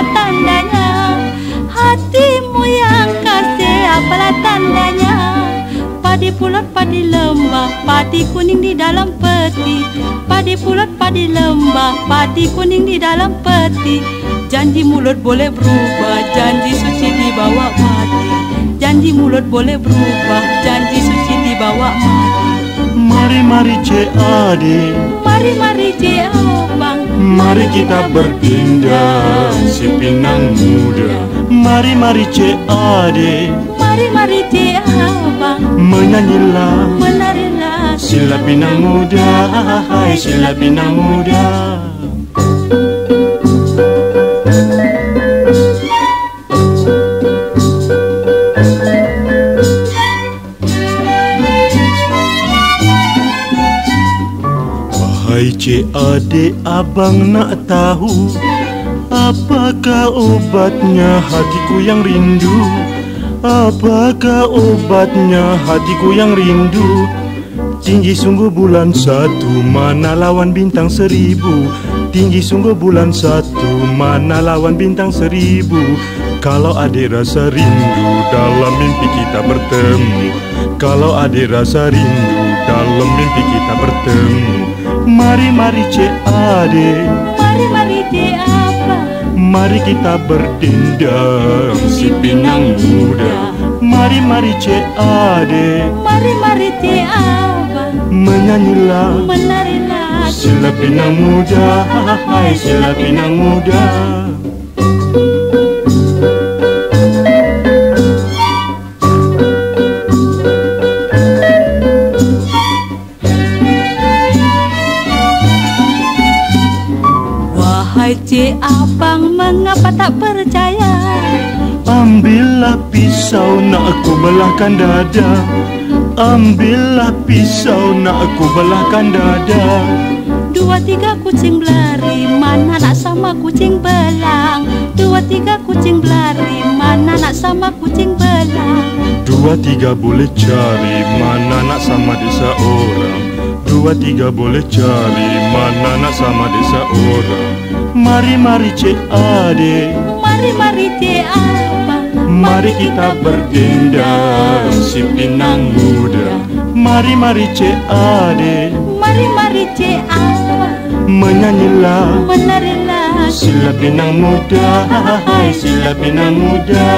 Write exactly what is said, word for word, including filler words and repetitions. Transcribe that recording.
apalah tandanya, hatimu yang kasih apalah tandanya. Padi pulut padi lembah, padi kuning di dalam peti. Padi pulut padi lembah, padi kuning di dalam peti. Janji mulut boleh berubah, janji suci dibawa mati. Janji mulut boleh berubah, janji suci dibawa mati. Mari mari C A D, mari mari C A O Bang. Mari kita berpindah si Pinang Muda. Mari mari C A D, mari mari C A O Bang. Menyanyilah, menarilah sila Pinang Muda, hai sila Pinang Muda. C A D abang nak tahu, apakah obatnya hatiku yang rindu? Apakah obatnya hatiku yang rindu? Tinggi sungguh bulan satu, mana lawan bintang seribu. Tinggi sungguh bulan satu, mana lawan bintang seribu. Kalau adik rasa rindu, dalam mimpi kita bertemu. Kalau adik rasa rindu, dalam mimpi kita bertemu. Mari mari C A D, mari mari apa? Mari kita bertindak si Pinang Muda. Mari mari C A D, mari mari apa? Menyanyilah, menarilah sila Pinang Muda, hai sila Pinang Muda. Cik abang mengapa tak percaya? Ambillah pisau nak aku belahkan dada. Ambillah pisau nak aku belahkan dada. Dua tiga kucing berlari, mana nak sama kucing belang. Dua tiga kucing berlari, mana nak sama kucing belang. Dua tiga boleh cari, mana nak sama desa orang. Dua tiga boleh cari, mana nak sama desa orang. Mari mari C A D, mari mari C A D. Mari kita bertindak si Pinang Muda. Mari mari C A D, mari mari C A D. Menyanyilah, menarilah sila Pinang Muda, hai sila Pinang Muda.